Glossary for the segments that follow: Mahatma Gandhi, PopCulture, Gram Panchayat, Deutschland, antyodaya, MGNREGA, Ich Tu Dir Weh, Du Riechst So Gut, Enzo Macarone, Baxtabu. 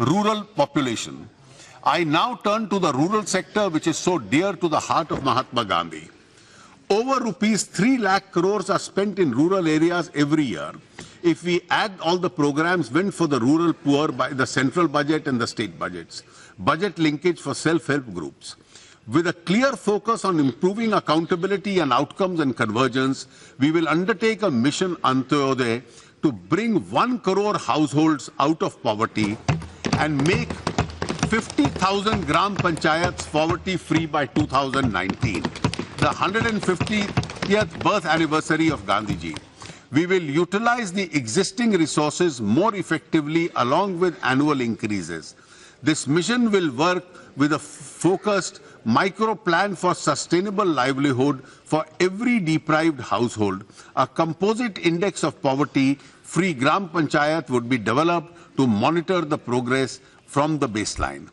rural population. I now turn to the rural sector, which is so dear to the heart of Mahatma Gandhi. Over ₹3 lakh crores are spent in rural areas every year. If we add all the programs went for the rural poor by the central budget and the state budgets, budget linkage for self-help groups. With a clear focus on improving accountability and outcomes and convergence, we will undertake a mission Antyodaya to bring 1 crore households out of poverty and make 50,000 gram panchayats poverty-free by 2019, the 150th birth anniversary of Gandhiji. We will utilize the existing resources more effectively along with annual increases. This mission will work with a focused micro plan for sustainable livelihood for every deprived household. A composite index of poverty-free Gram Panchayat would be developed to monitor the progress from the baseline.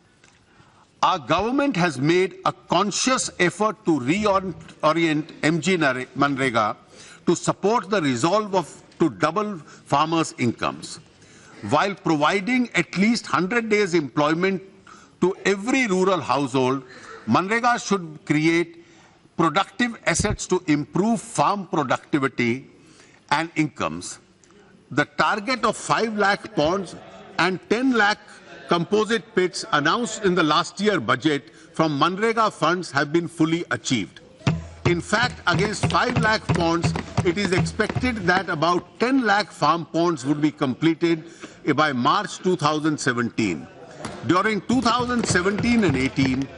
Our government has made a conscious effort to reorient MGNREGA to support the resolve to double farmers' incomes, while providing at least 100 days employment to every rural household. MGNREGA should create productive assets to improve farm productivity and incomes. The target of 5 lakh ponds and 10 lakh composite pits announced in the last year budget from MGNREGA funds have been fully achieved. In fact, against 5 lakh ponds, it is expected that about 10 lakh farm ponds would be completed by March 2017. During 2017 and 18,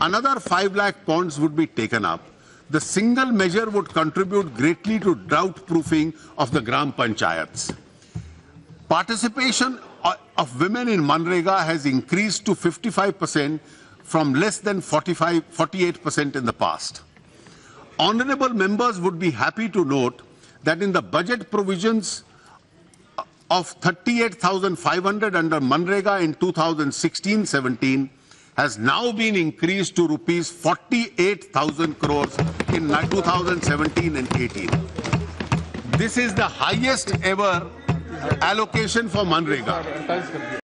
another 5 lakh ponds would be taken up. The single measure would contribute greatly to drought-proofing of the Gram Panchayats. Participation of women in MGNREGA has increased to 55% from less than 48% in the past. Honorable members would be happy to note that in the budget provisions of 38,500 under MGNREGA in 2016-17 has now been increased to ₹48,000 crores in 2017 and 18. This is the highest ever allocation for MGNREGA.